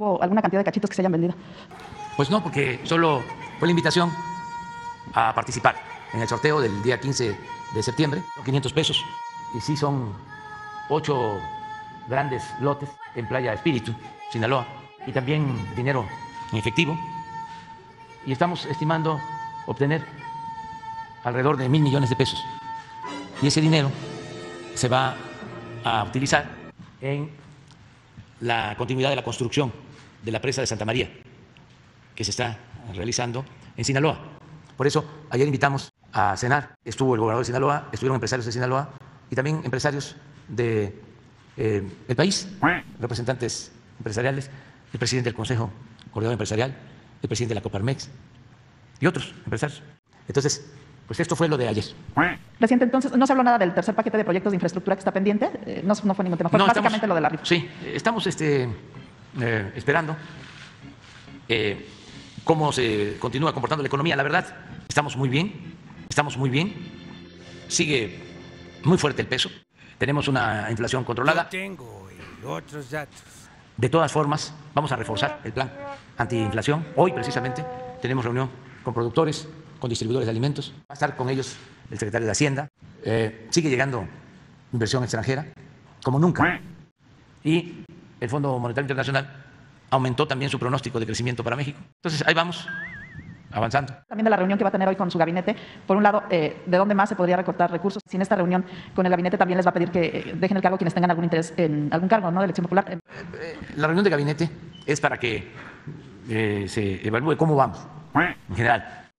¿Hubo alguna cantidad de cachitos que se hayan vendido? Pues no, porque solo fue la invitación a participar en el sorteo del día 15 de septiembre, 500 pesos. Y sí son 8 grandes lotes en Playa Espíritu, Sinaloa, y también dinero en efectivo. Y estamos estimando obtener alrededor de 1.000 millones de pesos. Y ese dinero se va a utilizar en la continuidad de la construcción de la presa de Santa María, que se está realizando en Sinaloa. Por eso, ayer invitamos a cenar. Estuvo el gobernador de Sinaloa, estuvieron empresarios de Sinaloa y también empresarios de el país, representantes empresariales, el presidente del Consejo Coordinador Empresarial, el presidente de la Coparmex y otros empresarios. Entonces, pues esto fue lo de ayer. Presidente, entonces, ¿no se habló nada del tercer paquete de proyectos de infraestructura que está pendiente? No fue ningún tema, fue básicamente lo de la rifa. Sí, estamos esperando cómo se continúa comportando la economía. La verdad, estamos muy bien. Sigue muy fuerte el peso. Tenemos una inflación controlada. Tengo otros datos. De todas formas, vamos a reforzar el plan antiinflación. Hoy, precisamente, tenemos reunión con productores, con distribuidores de alimentos, va a estar con ellos el secretario de Hacienda. Sigue llegando inversión extranjera como nunca. Y el Fondo Monetario Internacional aumentó también su pronóstico de crecimiento para México. Entonces, ahí vamos avanzando. También de la reunión que va a tener hoy con su gabinete, por un lado, ¿de dónde más se podría recortar recursos? Si en esta reunión con el gabinete también les va a pedir que dejen el cargo quienes tengan algún interés en algún cargo, ¿no?, de elección popular. La reunión de gabinete es para que se evalúe cómo vamos en general.